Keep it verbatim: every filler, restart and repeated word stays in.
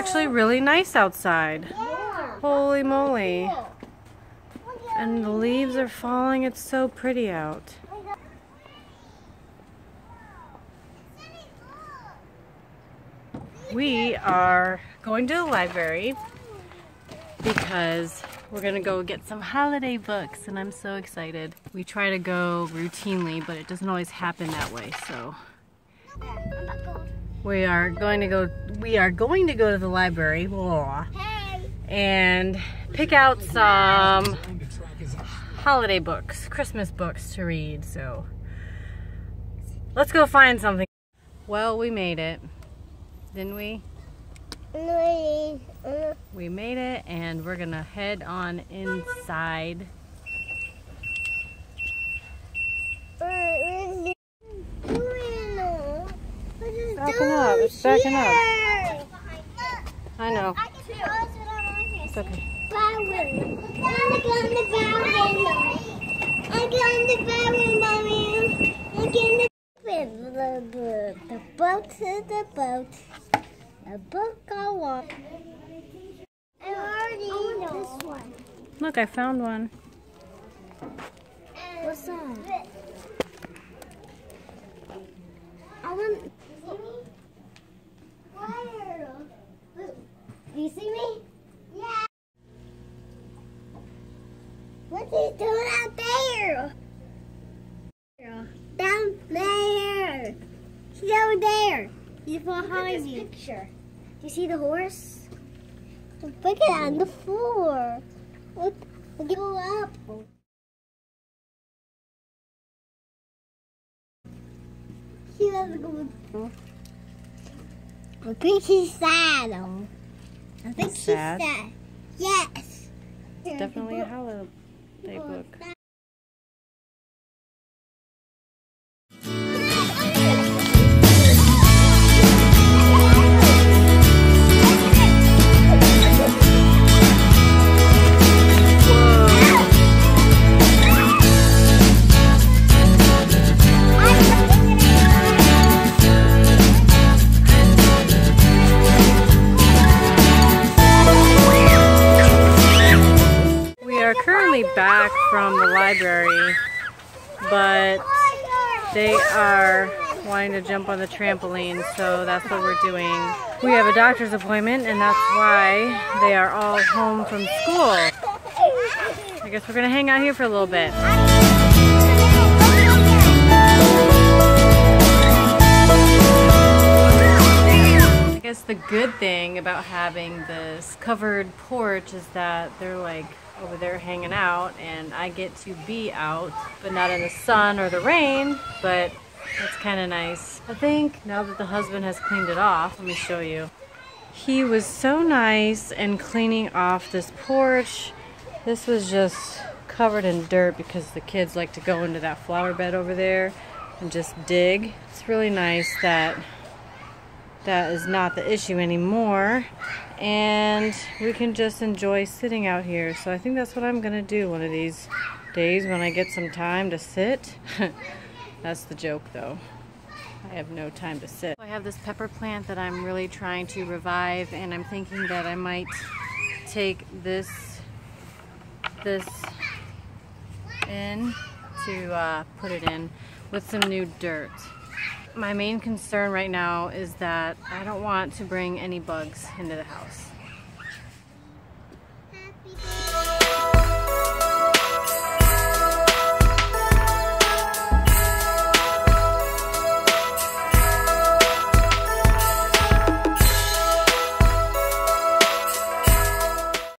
actually really nice outside. Yeah. Holy moly. And the leaves are falling. It's so pretty out. We are going to the library because we're gonna go get some holiday books and I'm so excited. We try to go routinely, but it doesn't always happen that way, so. We are going to go, we are going to go to the library and pick out some holiday books, Christmas books to read, so. Let's go find something. Well, we made it. Didn't we? We made it and we're gonna head on inside. It's backing up, it's backing up. I know. It's okay. The boat is the boat. The boat I want. I already know this one. Look, I found one. What's that? I want. Do you see me? Yeah. What are you doing out there? Down there. She's over there. She's behind you. Picture. Do you see the horse? Look at it on the floor. Look, look go up. She doesn't go. I think she's sad. Though. I think she's sad. sad. Yes. It's definitely a holiday book. Back from the library, but they are wanting to jump on the trampoline, so that's what we're doing. We have a doctor's appointment and that's why they are all home from school. I guess we're gonna hang out here for a little bit. I guess the good thing about having this covered porch is that they're like over there hanging out and I get to be out, but not in the sun or the rain, but it's kind of nice. I think now that the husband has cleaned it off, let me show you. He was so nice in cleaning off this porch. This was just covered in dirt because the kids like to go into that flower bed over there and just dig. It's really nice that that is not the issue anymore. And we can just enjoy sitting out here. So I think that's what I'm gonna do one of these days when I get some time to sit. That's the joke though. I have no time to sit. I have this pepper plant that I'm really trying to revive and I'm thinking that I might take this this in to uh, put it in with some new dirt. My main concern right now is that I don't want to bring any bugs into the house.